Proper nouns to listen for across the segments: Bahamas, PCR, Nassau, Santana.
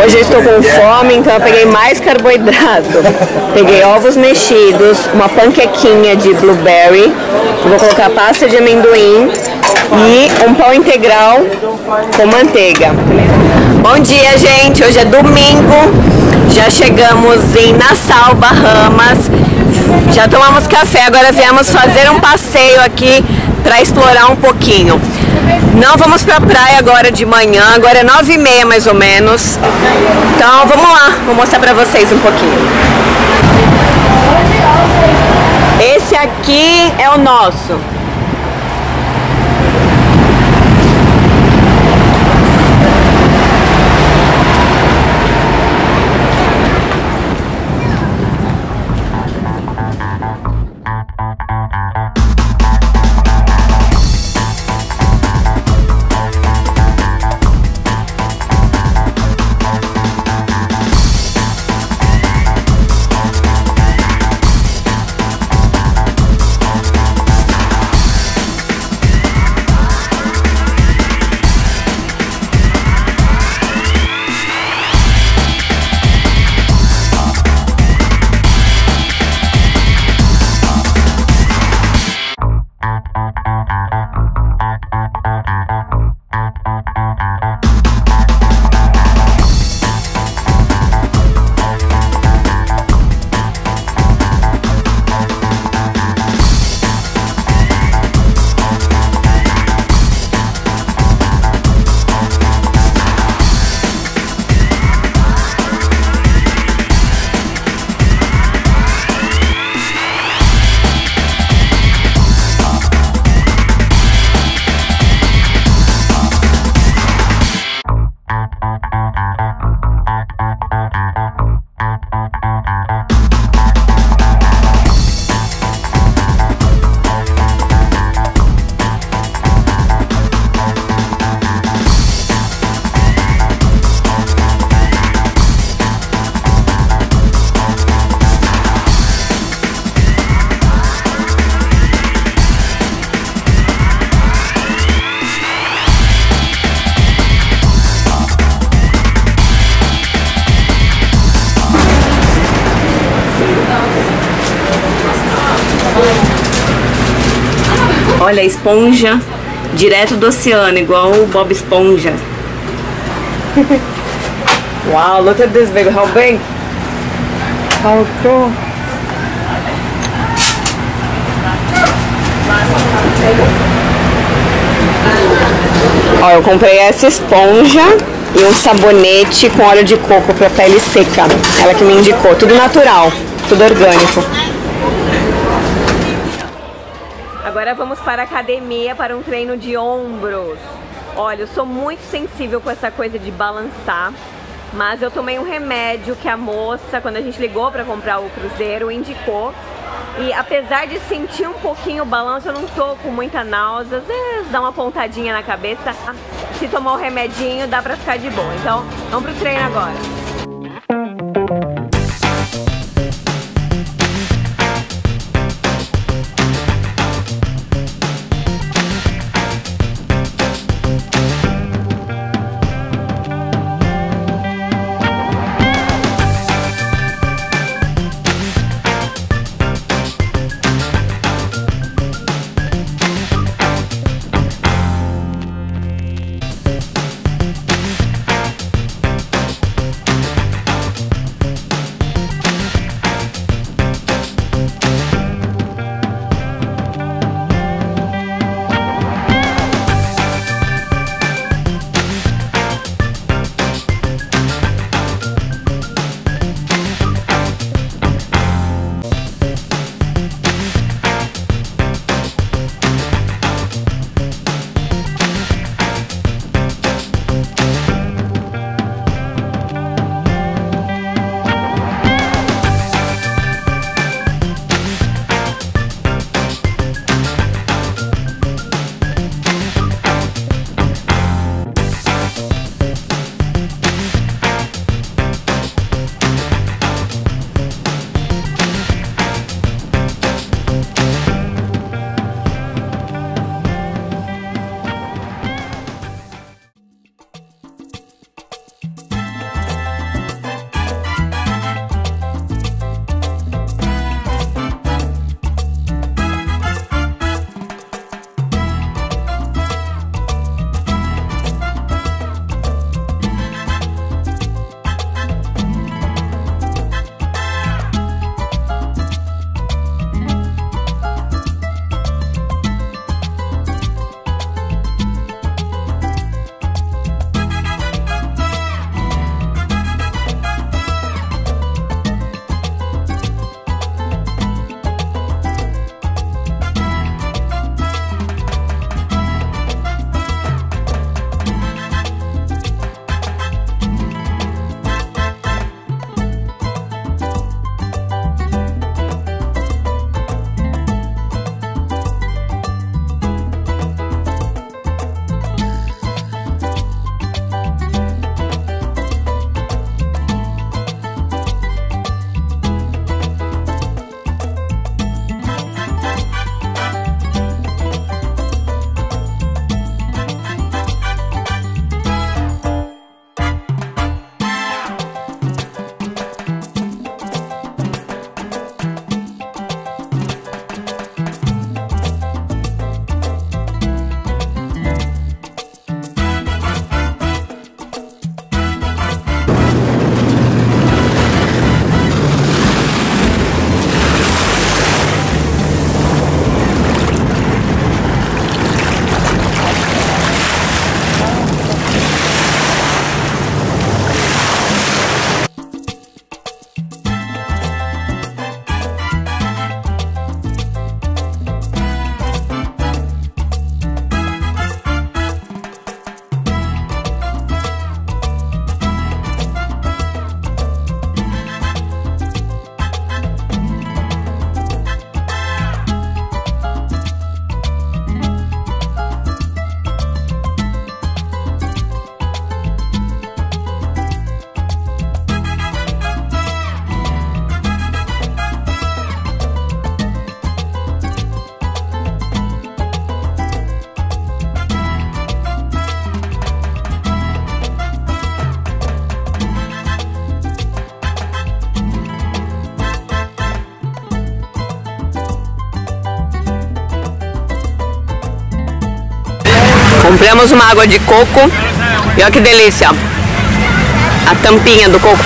Hoje eu estou com fome, então eu peguei mais carboidrato. Peguei ovos mexidos, uma panquequinha de blueberry, vou colocar pasta de amendoim e um pão integral com manteiga. Bom dia, gente! Hoje é domingo, já chegamos em Nassau, Bahamas. Já tomamos café, agora viemos fazer um passeio aqui para explorar um pouquinho. Não vamos pra praia agora de manhã, agora é 9:30 mais ou menos. Então vamos lá, vou mostrar pra vocês um pouquinho. Esse aqui é o nosso. Olha a esponja, direto do oceano, igual o Bob Esponja. Wow, look at this baby, how big! How cool! Ó, eu comprei essa esponja e um sabonete com óleo de coco para pele seca. Ela que me indicou, tudo natural, tudo orgânico. Agora vamos para a academia para um treino de ombros. Olha, eu sou muito sensível com essa coisa de balançar, mas eu tomei um remédio que a moça, quando a gente ligou para comprar o cruzeiro, indicou. E apesar de sentir um pouquinho o balanço, eu não tô com muita náusea, às vezes dá uma pontadinha na cabeça. Se tomar o remedinho, dá para ficar de boa. Então, vamos pro treino agora. Compramos uma água de coco e olha que delícia, a tampinha do coco.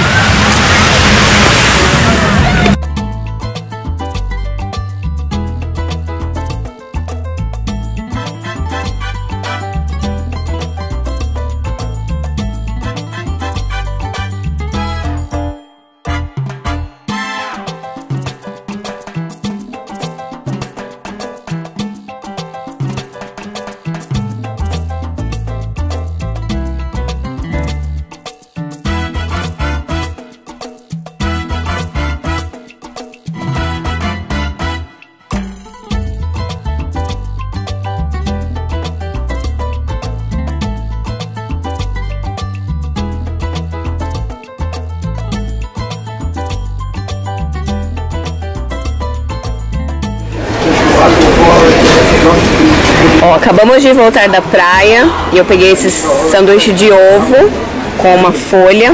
Ó, acabamos de voltar da praia e eu peguei esse sanduíche de ovo com uma folha,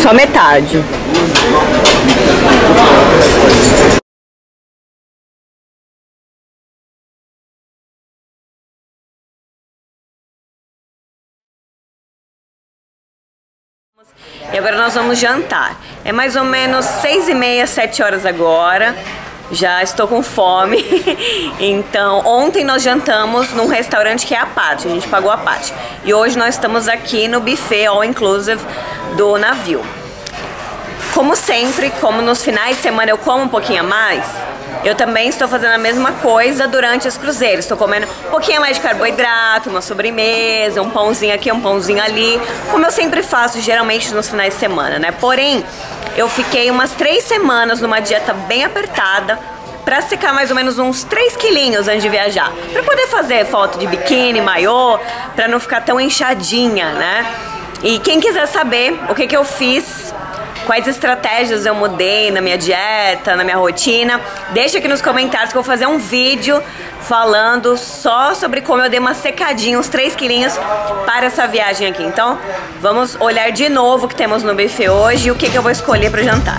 só metade. E agora nós vamos jantar. É mais ou menos 6h30, 7h agora. Já estou com fome, então ontem nós jantamos num restaurante que é a parte, a gente pagou a parte. E hoje nós estamos aqui no buffet all inclusive do navio. Como sempre, como nos finais de semana eu como um pouquinho a mais, eu também estou fazendo a mesma coisa durante os cruzeiros. Estou comendo um pouquinho mais de carboidrato, uma sobremesa, um pãozinho aqui, um pãozinho ali, como eu sempre faço geralmente nos finais de semana, né? Porém, eu fiquei umas 3 semanas numa dieta bem apertada pra secar mais ou menos uns 3 quilinhos antes de viajar, pra poder fazer foto de biquíni, maiô, pra não ficar tão inchadinha, né? E quem quiser saber o que eu fiz, quais estratégias eu mudei na minha dieta, na minha rotina, deixa aqui nos comentários que eu vou fazer um vídeo falando só sobre como eu dei uma secadinha, uns 3 quilinhos para essa viagem aqui. Então vamos olhar de novo o que temos no buffet hoje e o que eu vou escolher para o jantar.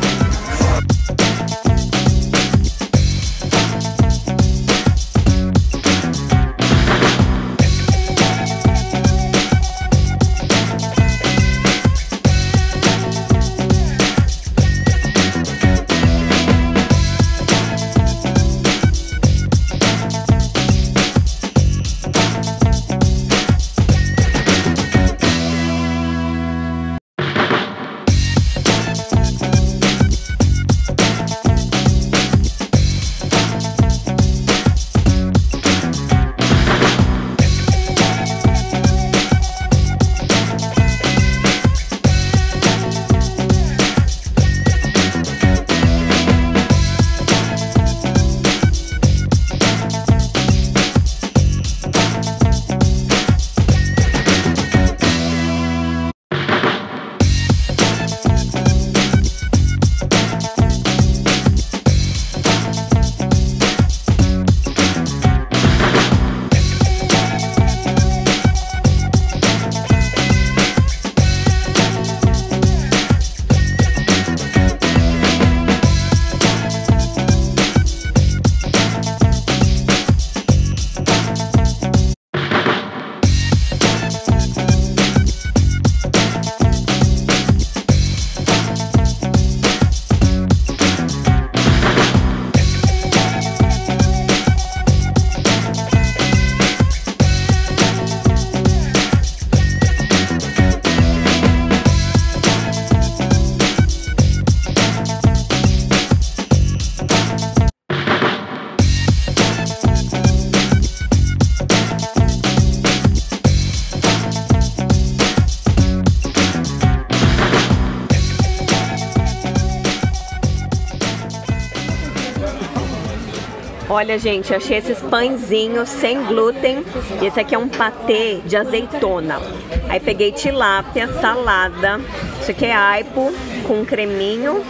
Olha, gente, achei esses pãezinhos sem glúten. Esse aqui é um patê de azeitona. Aí peguei tilápia, salada. Isso aqui é aipo com creminho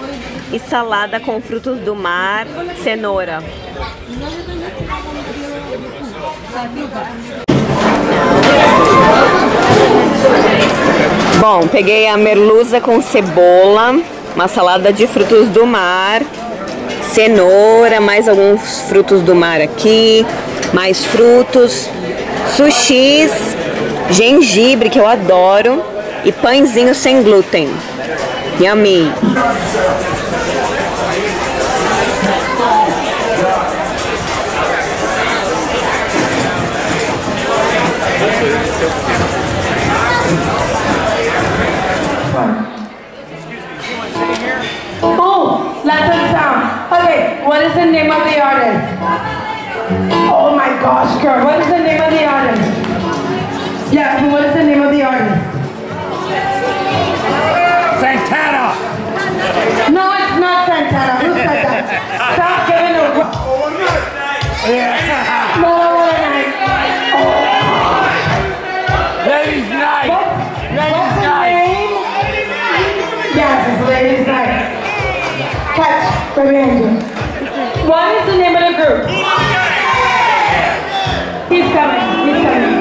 e salada com frutos do mar, cenoura. Bom, peguei a merluza com cebola, uma salada de frutos do mar, cenoura, mais alguns frutos do mar aqui, mais frutos, sushis gengibre, que eu adoro, e pãezinho sem glúten. Yummy! What is the name of the artist? Oh my gosh, girl. What is the name of the artist? Yeah, what is the name of the artist? Santana! No, it's not Santana. Who said that? Stop giving a... Yeah. Oh. Ladies night! What's the name? Yes, it's ladies night. Catch the random. What is the name of the group? He's coming. He's coming.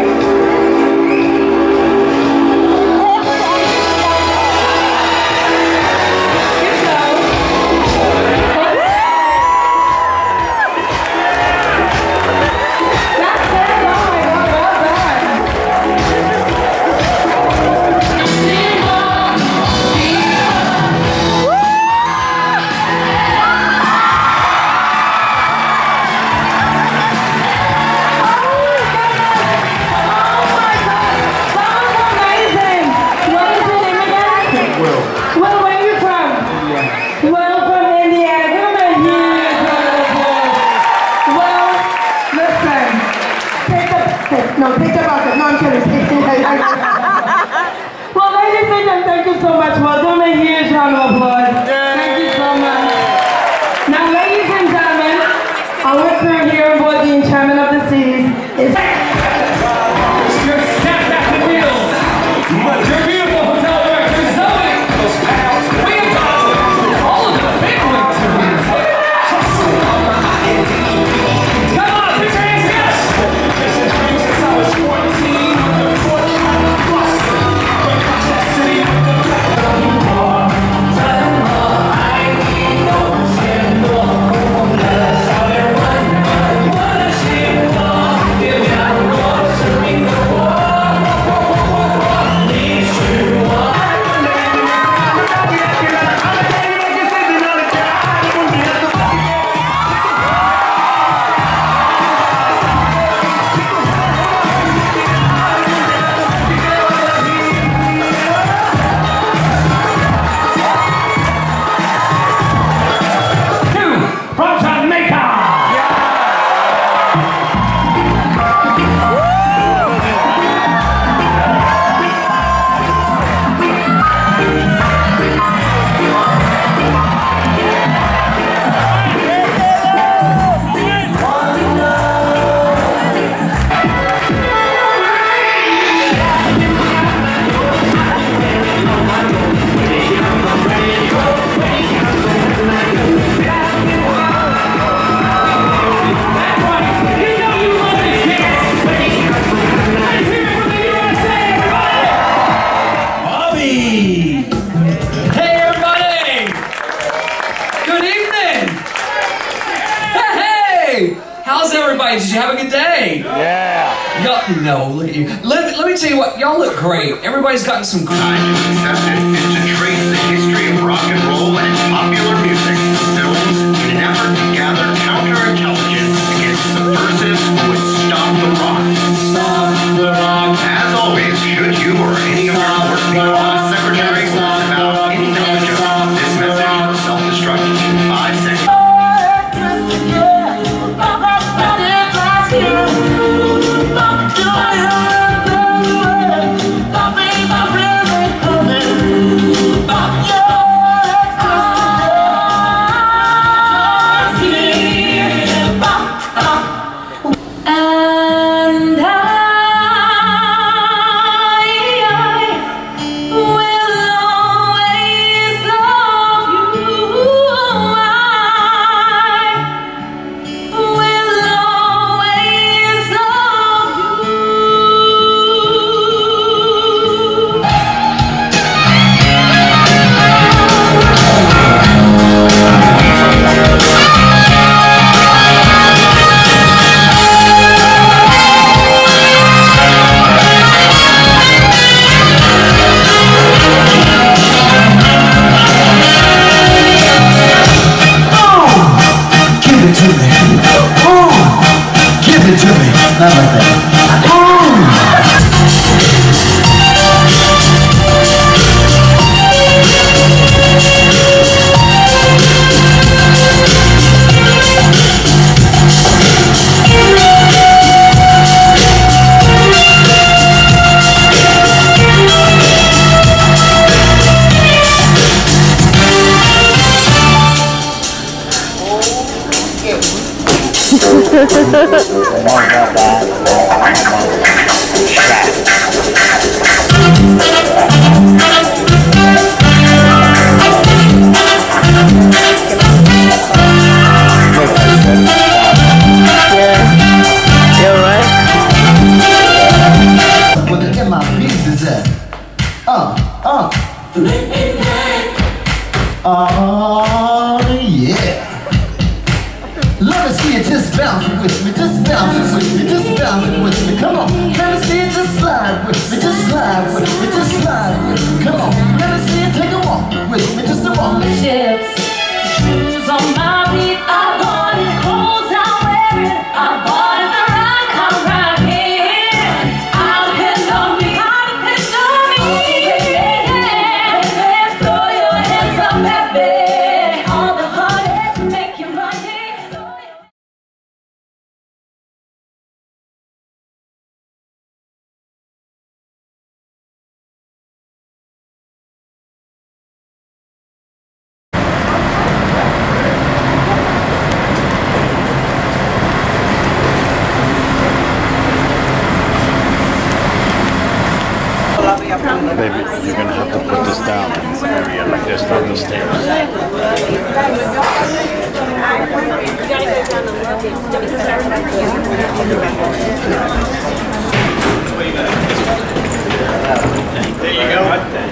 Here goes. That's it. Oh my God. Well no, look at you. Let me tell you what, y'all look great. Everybody's gotten some great. Science is to trace the history of rock and roll and its popular music, films, in an effort to gather counterintelligence against subversives who would stop the rock. Stop the rock. As always, should you or any of our work people on the secretary was about any knowledge of this message of self-destruct in 5 seconds. And I Well, look at my business up. Oh, yeah. Let me see it just bounce with me, just bounce with me, just bounce with me, come on. Let me see it just slide with me, just slide with me, just slide with me, come on. Let me see it take a walk with me, just a walk. Chips, shoes on my feet, I bought it, clothes I wear it, I bought it, the rock I'm right here. I depend on me, I depend on me. Let's throw your hands up at me. All the hardest make your money. Baby, you're gonna have to put this down in this area like this down the stairs. There you go.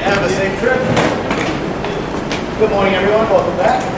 Have a safe trip. Good morning, everyone. Welcome back.